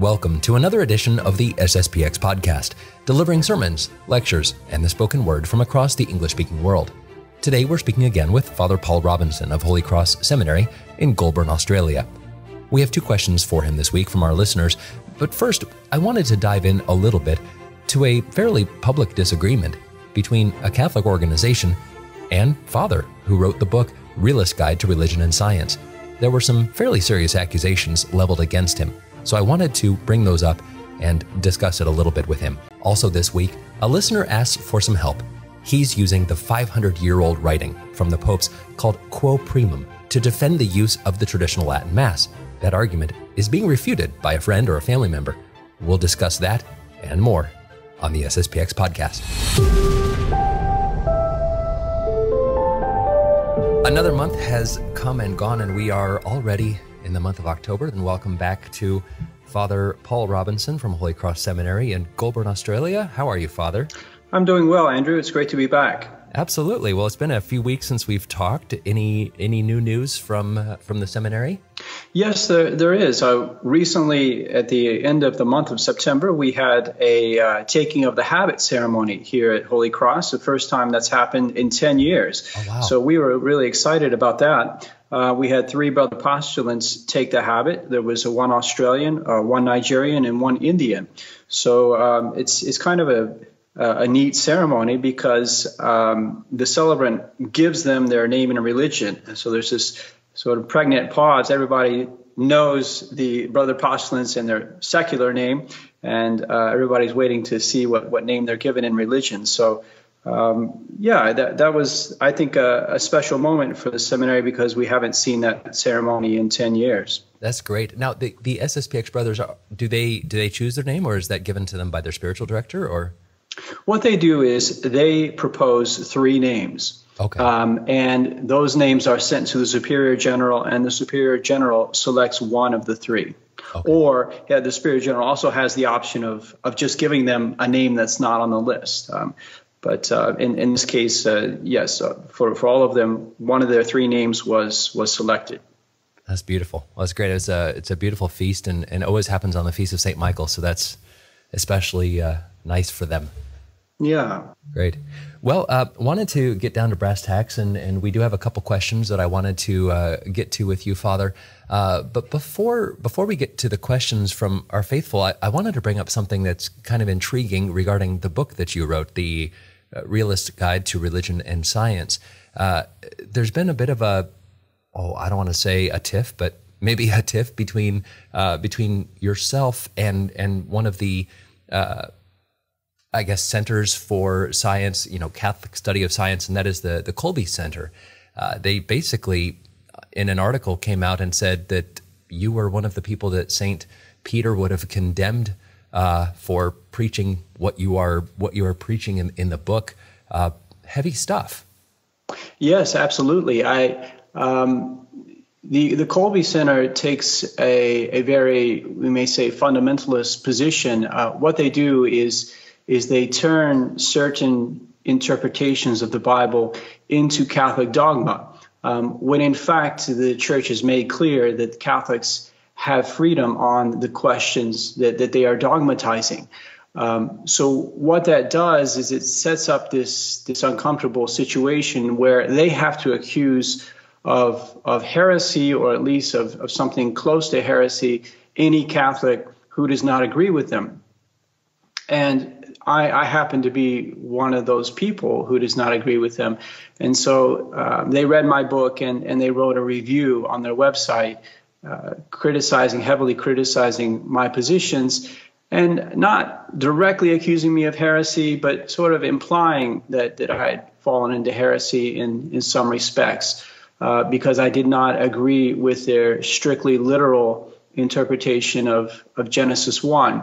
Welcome to another edition of the SSPX podcast, delivering sermons, lectures, and the spoken word from across the English-speaking world. Today we're speaking again with Father Paul Robinson of Holy Cross Seminary in Goulburn, Australia. We have two questions for him this week from our listeners, but first I wanted to dive in a little bit to a fairly public disagreement between a Catholic organization and Father, who wrote the book Realist Guide to Religion and Science. There were some fairly serious accusations leveled against him, so I wanted to bring those up and discuss it a little bit with him. Also this week, a listener asked for some help. He's using the 500-year-old writing from the popes called Quo Primum to defend the use of the traditional Latin Mass. That argument is being refuted by a friend or a family member. We'll discuss that and more on the SSPX podcast. Another month has come and gone, and we are already in the month of October. And welcome back to Father Paul Robinson from Holy Cross Seminary in Goulburn, Australia. How are you, Father? I'm doing well, Andrew. It's great to be back. Absolutely. Well, it's been a few weeks since we've talked. Any new news from the seminary? Yes, there is. Recently, at the end of the month of September, we had a taking of the habit ceremony here at Holy Cross, the first time that's happened in 10 years. Oh, wow. So we were really excited about that. We had three brother postulants take the habit. There was one Australian, one Nigerian, and one Indian. So it's kind of a neat ceremony because the celebrant gives them their name and religion. So there's this sort of pregnant pause. Everybody knows the brother postulants and their secular name, and everybody's waiting to see what name they're given in religion. So that was, I think, a special moment for the seminary because we haven't seen that ceremony in 10 years. That's great. Now, the SSPX brothers, do they choose their name, or is that given to them by their spiritual director, or? What they do is they propose three names. Okay. And those names are sent to the superior general, and the superior general selects one of the three. Okay. Or the superior general also has the option of just giving them a name that's not on the list. But in this case, yes, for all of them, one of their three names was selected. That's beautiful. Well, that's great. It's a beautiful feast, and always happens on the Feast of St. Michael, so that's especially nice for them. Yeah. Great. Well, wanted to get down to brass tacks, and we do have a couple questions that I wanted to get to with you, Father. But before we get to the questions from our faithful, I wanted to bring up something that's kind of intriguing regarding the book that you wrote, the Realist Guide to Religion and Science. There's been a bit of I don't want to say a tiff, but maybe a tiff between yourself and one of the centers for science, Catholic study of science, and that is the Kolbe Center. They basically, in an article, came out and said that you were one of the people that St. Peter would have condemned for preaching what you are preaching in the book. Heavy stuff. Yes, absolutely. The Kolbe Center takes a very, we may say, fundamentalist position. What they do is they turn certain interpretations of the Bible into Catholic dogma, when in fact the Church has made clear that Catholics have freedom on the questions that they are dogmatizing. So what that does is it sets up this uncomfortable situation where they have to accuse of heresy, or at least of something close to heresy, any Catholic who does not agree with them. And I happen to be one of those people who does not agree with them. And so they read my book and they wrote a review on their website heavily criticizing my positions, and not directly accusing me of heresy, but sort of implying that I had fallen into heresy in some respects because I did not agree with their strictly literal interpretation of Genesis 1.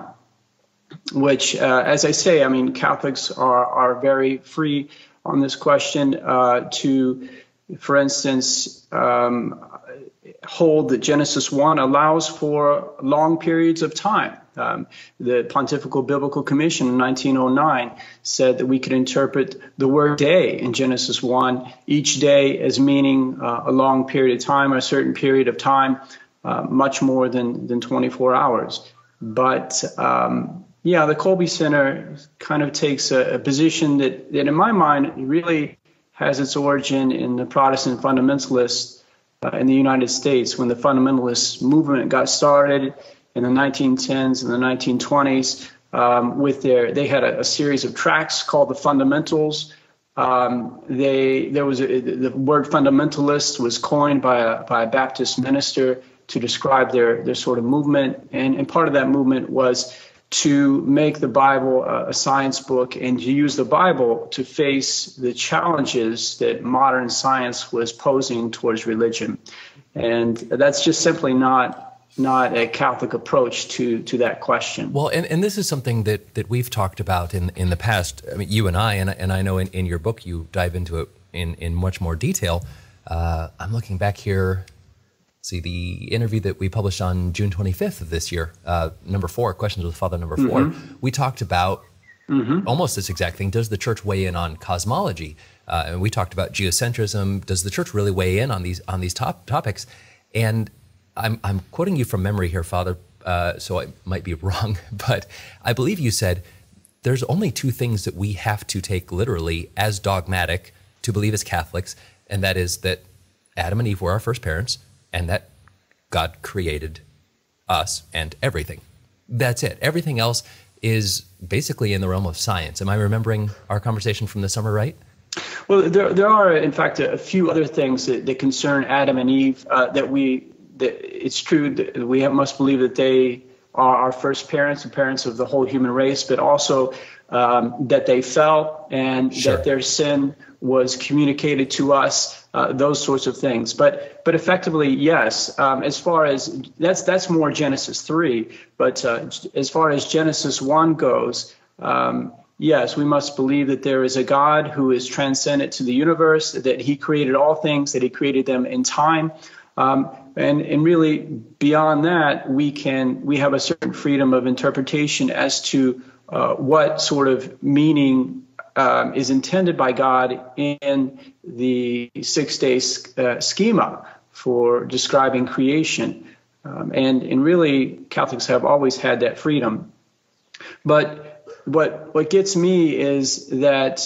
Which, as I say, I mean, Catholics are very free on this question to, for instance, hold that Genesis 1 allows for long periods of time. The Pontifical Biblical Commission in 1909 said that we could interpret the word day in Genesis 1, each day as meaning a long period of time or a certain period of time, much more than 24 hours. But yeah, the Kolbe Center kind of takes a position that in my mind really has its origin in the Protestant fundamentalists in the United States, when the fundamentalist movement got started in the 1910s and the 1920s. They had a series of tracts called the Fundamentals. The word fundamentalist was coined by a Baptist minister to describe their sort of movement, and part of that movement was to make the Bible a science book and to use the Bible to face the challenges that modern science was posing towards religion. And that's just simply not a Catholic approach to that question. Well, and this is something that we've talked about in the past. I mean, you and I know in your book you dive into it in much more detail. I'm looking back here, see the interview that we published on June 25th of this year, number 4, Questions with Father number 4. Mm-hmm. We talked about almost this exact thing. Does the church weigh in on cosmology? And we talked about geocentrism. Does the church really weigh in on these topics? And I'm quoting you from memory here, Father, so I might be wrong, but I believe you said there's only two things that we have to take literally as dogmatic to believe as Catholics, and that is that Adam and Eve were our first parents and that God created us and everything. That's it. Everything else is basically in the realm of science. Am I remembering our conversation from the summer right? Well, there are, in fact, a few other things that concern Adam and Eve it's true that we must believe that they are our first parents, the parents of the whole human race, but also that they fell and that their sin was communicated to us, those sorts of things. But effectively, yes, as far as that's more Genesis 3, but as far as Genesis 1 goes, yes, we must believe that there is a God who is transcendent to the universe, that he created all things, that he created them in time. And really beyond that, we have a certain freedom of interpretation as to what sort of meaning is intended by God in the 6-day schema for describing creation. And really, Catholics have always had that freedom. But what gets me is that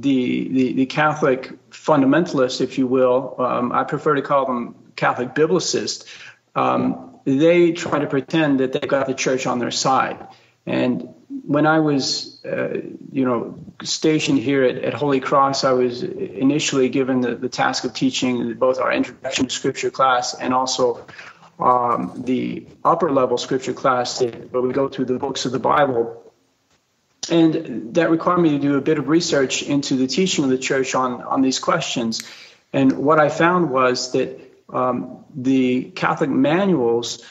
the Catholic fundamentalists, if you will, I prefer to call them Catholic biblicists, they try to pretend that they've got the church on their side. And when I was, stationed here at Holy Cross, I was initially given the task of teaching both our introduction to scripture class and also the upper level scripture class where we go through the books of the Bible. And that required me to do a bit of research into the teaching of the church on these questions. And what I found was that the Catholic manuals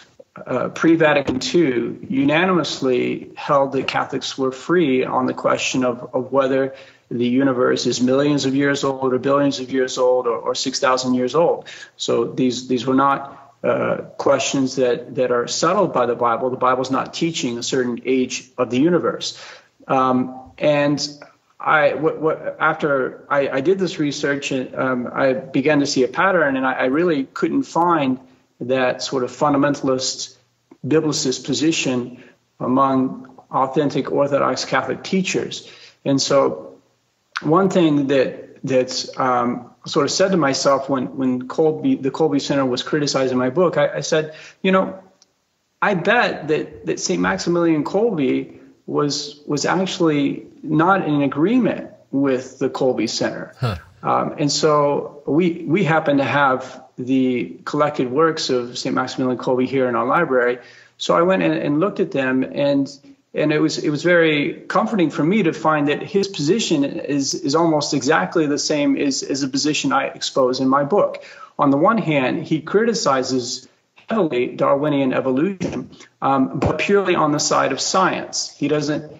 pre-Vatican II unanimously held that Catholics were free on the question of whether the universe is millions of years old or billions of years old or 6,000 years old. So these were not questions that are settled by the Bible. The Bible's not teaching a certain age of the universe. After I did this research, I began to see a pattern, and I really couldn't find that sort of fundamentalist biblicist position among authentic Orthodox Catholic teachers. And so one thing that sort of said to myself when the Kolbe Center was criticizing my book, I said, I bet that St. Maximilian Kolbe was actually not in agreement with the Kolbe Center. Huh. And so we happen to have the collected works of St. Maximilian Kolbe here in our library. So I went and looked at them, and it was very comforting for me to find that his position is almost exactly the same as the position I expose in my book. On the one hand, he criticizes heavily Darwinian evolution, but purely on the side of science. He doesn't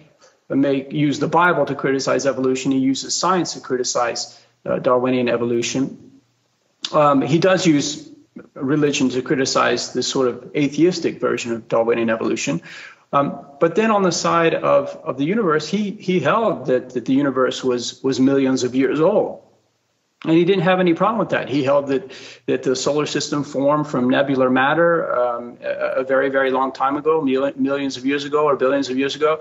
use the Bible to criticize evolution. He uses science to criticize Darwinian evolution. He does use religion to criticize this sort of atheistic version of Darwinian evolution. But then on the side of the universe, he held that the universe was millions of years old. And he didn't have any problem with that. He held that the solar system formed from nebular matter a very, very long time ago, millions of years ago or billions of years ago.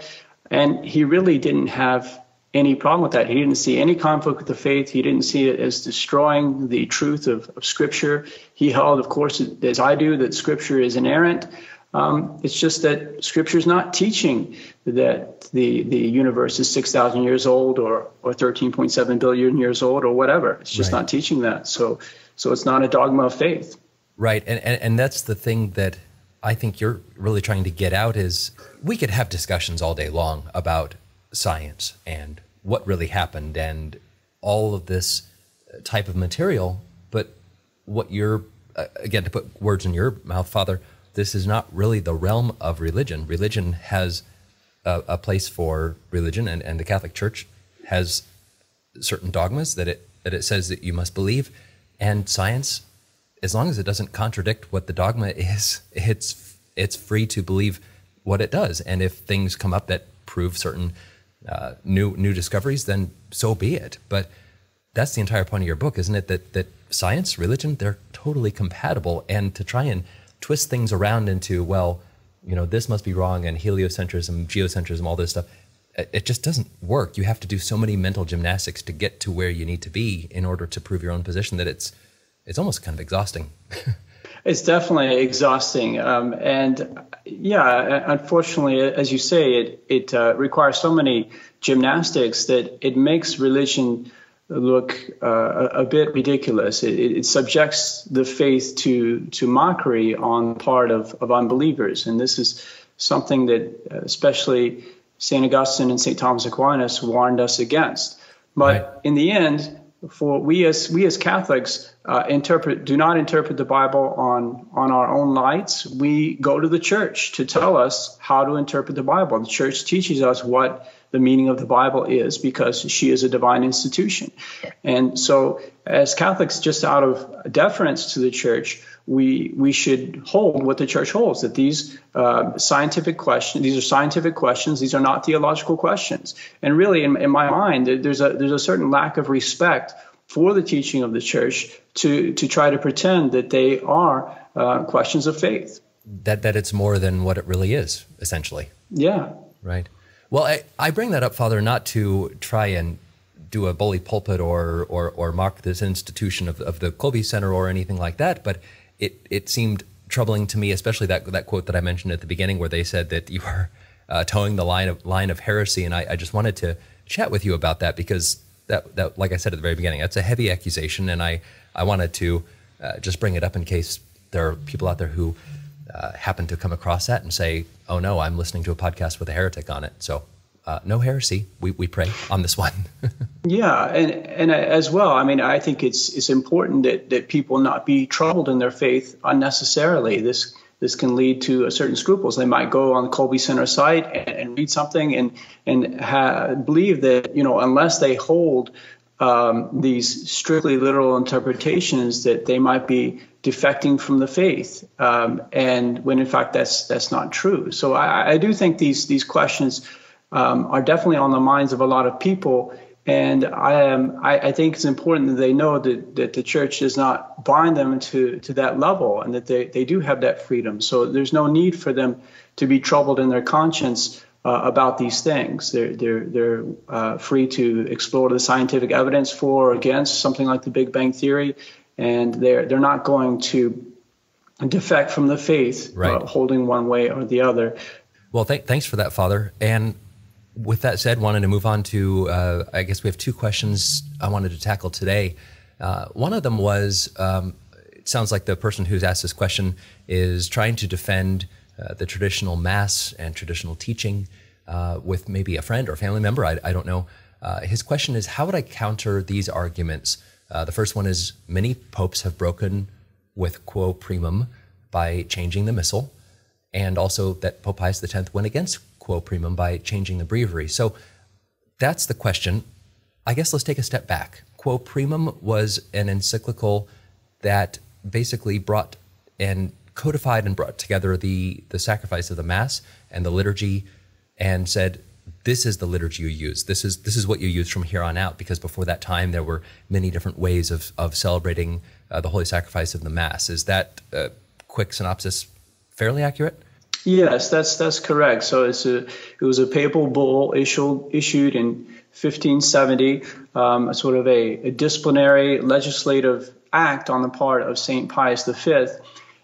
And he really didn't have any problem with that. He didn't see any conflict with the faith. He didn't see it as destroying the truth of Scripture. He held, of course, as I do, that Scripture is inerrant. It's just that Scripture is not teaching that the universe is 6,000 years old or 13.7 billion years old or whatever. It's just not teaching that. So it's not a dogma of faith. Right. And that's the thing that I think you're really trying to get out is we could have discussions all day long about science and what really happened and all of this type of material. But what you're, again, to put words in your mouth, Father, this is not really the realm of religion. Religion has a place for religion, and the Catholic Church has certain dogmas that it says that you must believe. And science, as long as it doesn't contradict what the dogma is, it's free to believe what it does. And if things come up that prove certain new discoveries, then so be it. But that's the entire point of your book, isn't it? That science, religion, they're totally compatible. And to try and twist things around into, well, you know, this must be wrong, and heliocentrism, geocentrism, all this stuff, it just doesn't work. You have to do so many mental gymnastics to get to where you need to be in order to prove your own position that it's almost kind of exhausting. It's definitely exhausting. And yeah, unfortunately, as you say, it requires so many gymnastics that it makes religion look a bit ridiculous. It subjects the faith to mockery on the part of unbelievers. And this is something that especially St. Augustine and St. Thomas Aquinas warned us against. But in the end, for we as Catholics do not interpret the Bible on our own lights. We go to the Church to tell us how to interpret the Bible. The Church teaches us what the meaning of the Bible is, because she is a divine institution. And so as Catholics, just out of deference to the Church, we should hold what the Church holds, that these are scientific questions, these are not theological questions. And really, in my mind, there's a certain lack of respect for the teaching of the Church to try to pretend that they are questions of faith. That it's more than what it really is, essentially. Yeah. Right. Well, I bring that up, Father, not to try and do a bully pulpit or mock this institution of the Kolbe Center or anything like that, but it seemed troubling to me, especially that quote that I mentioned at the beginning where they said that you are towing the line of heresy, and I just wanted to chat with you about that, because that, like I said at the very beginning, that's a heavy accusation, and I wanted to just bring it up in case there are people out there who happen to come across that and say, oh no, I'm listening to a podcast with a heretic on it. So no heresy, we pray on this one. Yeah, and as well, I mean, I think it's important that people not be troubled in their faith unnecessarily. This can lead to a certain scruples. They might go on the Kolbe Center site and read something and believe that, you know, unless they hold these strictly literal interpretations, that they might be defecting from the faith, and when in fact that's not true. So I do think these questions are definitely on the minds of a lot of people, and I think it's important that they know that the Church does not bind them to that level, and that they do have that freedom. So there's no need for them to be troubled in their conscience about these things. They're free to explore the scientific evidence for or against something like the Big Bang Theory, and they're not going to defect from the faith, holding one way or the other. Well, thanks for that, Father. And with that said, wanted to move on to I guess we have two questions I wanted to tackle today. One of them was it sounds like the person who's asked this question is trying to defend the traditional Mass and traditional teaching with maybe a friend or a family member, I don't know. His question is, how would I counter these arguments? The first one is, many popes have broken with Quo Primum by changing the Missal, and also that Pope Pius X went against Quo Primum by changing the Breviary. So that's the question. I guess let's take a step back. Quo Primum was an encyclical that basically brought and codified and brought together the sacrifice of the Mass and the liturgy, and said this is the liturgy you use. This is what you use from here on out, because before that time there were many different ways of celebrating the Holy Sacrifice of the Mass. Is that quick synopsis fairly accurate? Yes, that's correct. So it was a papal bull issued in 1570, sort of a disciplinary legislative act on the part of St. Pius V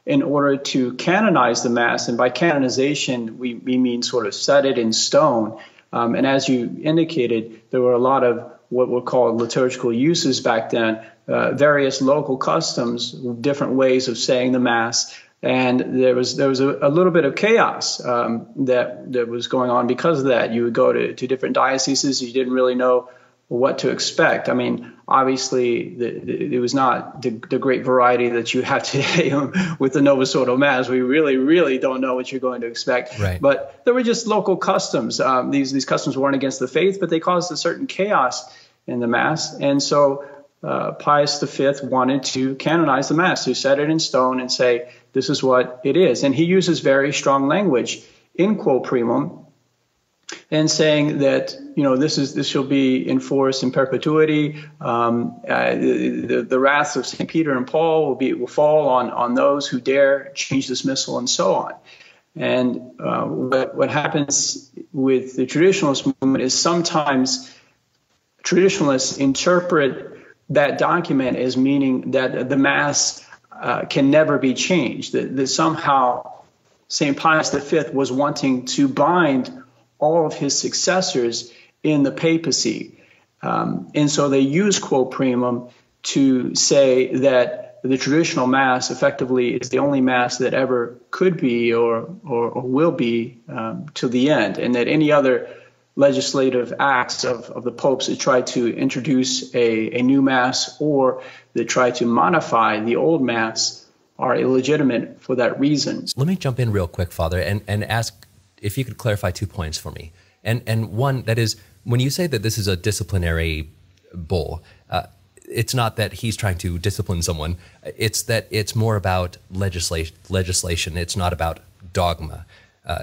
in order to canonize the Mass. And by canonization, we mean sort of set it in stone. And as you indicated, there were a lot of what were called liturgical uses back then, various local customs, different ways of saying the Mass. And there was a little bit of chaos that was going on because of that. You would go to different dioceses. You didn't really know what to expect. I mean, obviously, it was not the great variety that you have today with the Novus Ordo Mass. We really, really don't know what you're going to expect. Right. But there were just local customs. These customs weren't against the faith, but they caused a certain chaos in the Mass. And so Pius V wanted to canonize the Mass, to set it in stone and say, this is what it is. And he uses very strong language in Quo Primum and saying that, you know, this shall be enforced in perpetuity. The wrath of St. Peter and Paul will fall on those who dare change this missal, and so on. And what happens with the traditionalist movement is sometimes traditionalists interpret that document as meaning that the Mass can never be changed, that somehow St. Pius V was wanting to bind all of his successors in the papacy. And so they use Quo Primum to say that the traditional Mass effectively is the only Mass that ever could be or will be to the end, and that any other legislative acts of the popes that try to introduce a new Mass or that try to modify the old Mass are illegitimate for that reason. Let me jump in real quick, Father, and ask if you could clarify 2 points for me. And one, that is, when you say that this is a disciplinary bull, it's not that he's trying to discipline someone. It's that it's more about legislation. It's not about dogma.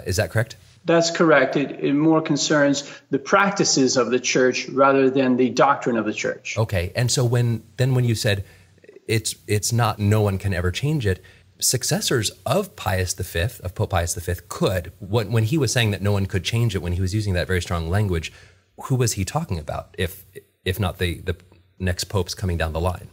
Is that correct? That's correct. It more concerns the practices of the Church rather than the doctrine of the Church. Okay. And so when you said it's not, no one can ever change it, successors of Pius V, of Pope Pius V, could. When he was saying that no one could change it, when he was using that very strong language, who was he talking about, if not the next popes coming down the line?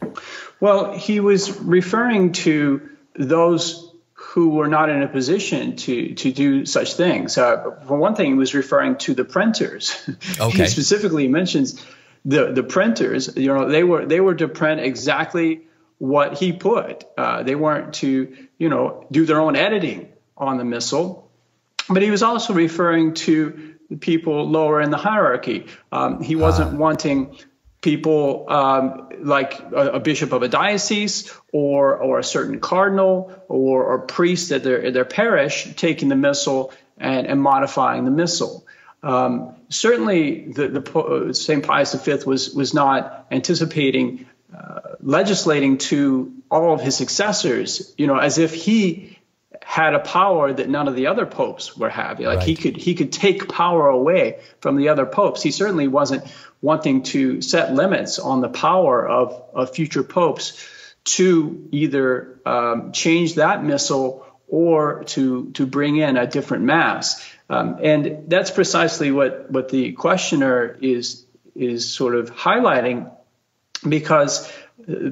Well, he was referring to those who were not in a position to do such things. For one thing, he was referring to the printers. Okay. He specifically mentions the printers. You know, they were to print exactly what he put. They weren't to, you know, do their own editing on the missal. But he was also referring to the people lower in the hierarchy. He wasn't wanting people like a bishop of a diocese or a certain cardinal or priest at their parish taking the missal and modifying the missal. Certainly, the St. Pius V was not anticipating legislating to all of his successors, you know, as if he had a power that none of the other popes were having. Like, right. He could take power away from the other popes. He certainly wasn't wanting to set limits on the power of future popes to either change that missal or to bring in a different Mass. And that's precisely what the questioner is sort of highlighting, because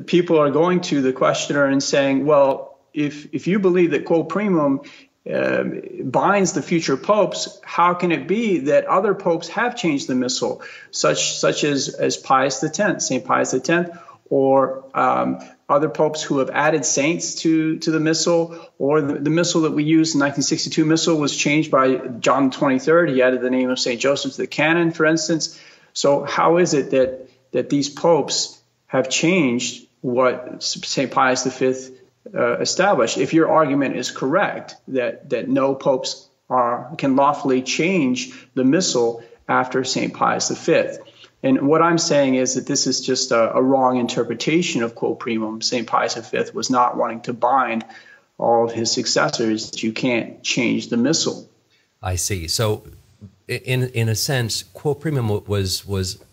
people are going to the questioner and saying, well, if you believe that Quo Primum binds the future popes, how can it be that other popes have changed the missal, such as Pius X, St. Pius X, or other popes who have added saints to the missal, or the missal that we used in 1962 missal was changed by John XXIII. He added the name of St. Joseph to the canon, for instance. So how is it that these popes have changed what St. Pius V established, if your argument is correct that no popes can lawfully change the missal after St. Pius V? And what I'm saying is that this is just a wrong interpretation of Quo Primum. St. Pius V was not wanting to bind all of his successors. You can't change the missal. I see. So in a sense, Quo Primum was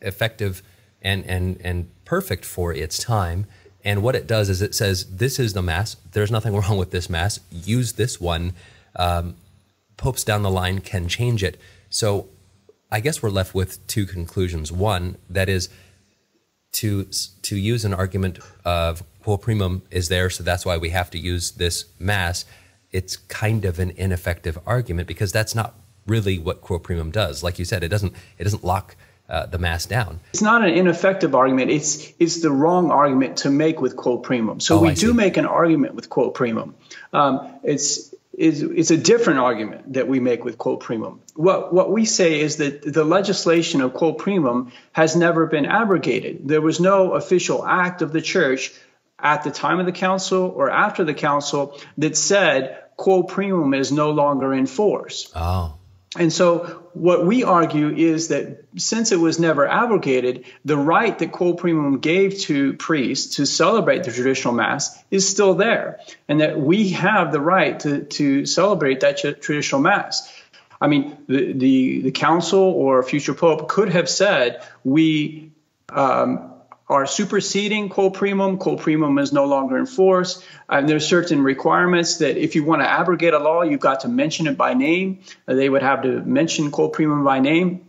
effective and perfect for its time. And what it does is it says, this is the Mass. There's nothing wrong with this Mass. Use this one. Popes down the line can change it. So I guess we're left with two conclusions. One, that is, to use an argument of Quo Primum is there, so that's why we have to use this Mass, it's kind of an ineffective argument, because that's not really what Quo Primum does. Like you said, it doesn't lock the Mass down. It's not an ineffective argument. It's the wrong argument to make with Quo Primum. So we do make an argument with Quo Primum. It's a different argument that we make with Quo Primum. What we say is that the legislation of Quo Primum has never been abrogated. There was no official act of the Church at the time of the Council or after the Council that said Quo Primum is no longer in force. Oh. And so what we argue is that since it was never abrogated, the right that Quo Primum gave to priests to celebrate the traditional Mass is still there, and that we have the right to celebrate that traditional Mass. I mean, the Council or future Pope could have said, we are superseding Quo Primum. Quo Primum is no longer in force. There are certain requirements that if you want to abrogate a law, you've got to mention it by name. They would have to mention Quo Primum by name.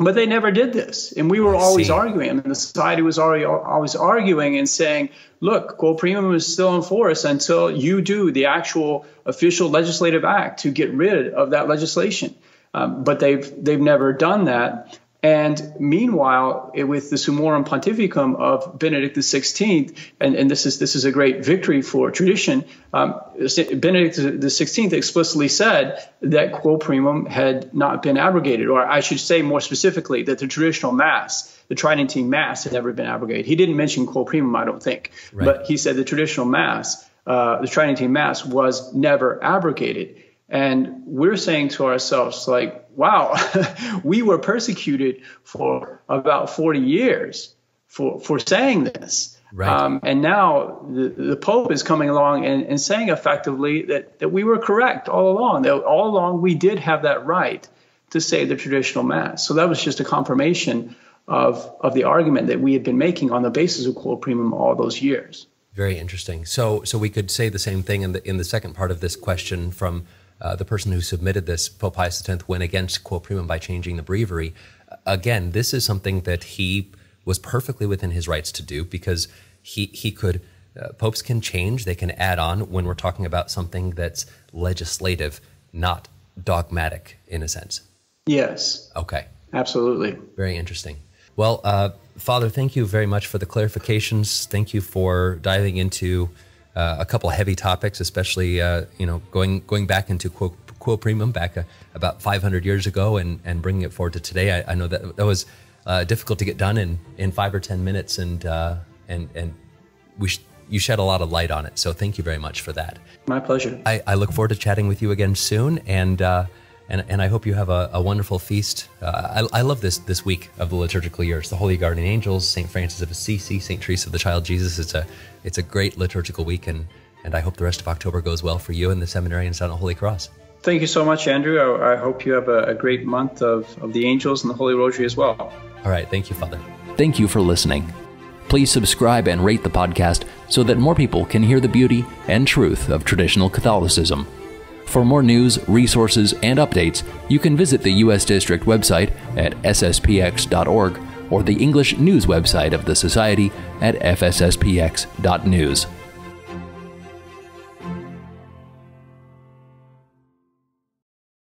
But they never did this. And we were always arguing, and the society was always arguing and saying, look, Quo Primum is still in force until you do the actual official legislative act to get rid of that legislation. But they've never done that. And meanwhile, with the Summorum Pontificum of Benedict XVI, and this is a great victory for tradition, Benedict XVI explicitly said that Quo Primum had not been abrogated, or I should say more specifically that the traditional Mass, the Tridentine Mass, had never been abrogated. He didn't mention Quo Primum, I don't think, right. But he said the traditional Mass, the Tridentine Mass, was never abrogated. And we're saying to ourselves, like, wow, we were persecuted for about 40 years for saying this. Right. And now the Pope is coming along and saying effectively that we were correct all along, that all along we did have that right to say the traditional Mass. So that was just a confirmation of the argument that we had been making on the basis of Quo Primum all those years. Very interesting. So we could say the same thing in the second part of this question from the person who submitted this, Pope Pius X, went against Quo Primum by changing the breviary. Again, this is something that he was perfectly within his rights to do, because he could, popes can change, they can add on when we're talking about something that's legislative, not dogmatic in a sense. Yes. Okay. Absolutely. Very interesting. Well, Father, thank you very much for the clarifications. Thank you for diving into a couple heavy topics, especially you know, going back into Quo Primum back about 500 years ago and bringing it forward to today. I know that was difficult to get done in 5 or 10 minutes, and you shed a lot of light on it. So thank you very much for that. My pleasure. I look forward to chatting with you again soon, and I hope you have a wonderful feast. I love this week of the liturgical year. It's the Holy Guardian Angels, St. Francis of Assisi, St. Teresa of the Child Jesus. It's a great liturgical week, and I hope the rest of October goes well for you and the seminary and St. Holy Cross. Thank you so much, Andrew. I hope you have a great month of the Angels and the Holy Rosary as well. All right. Thank you, Father. Thank you for listening. Please subscribe and rate the podcast so that more people can hear the beauty and truth of traditional Catholicism. For more news, resources, and updates, you can visit the U.S. District website at sspx.org or the English news website of the Society at fsspx.news.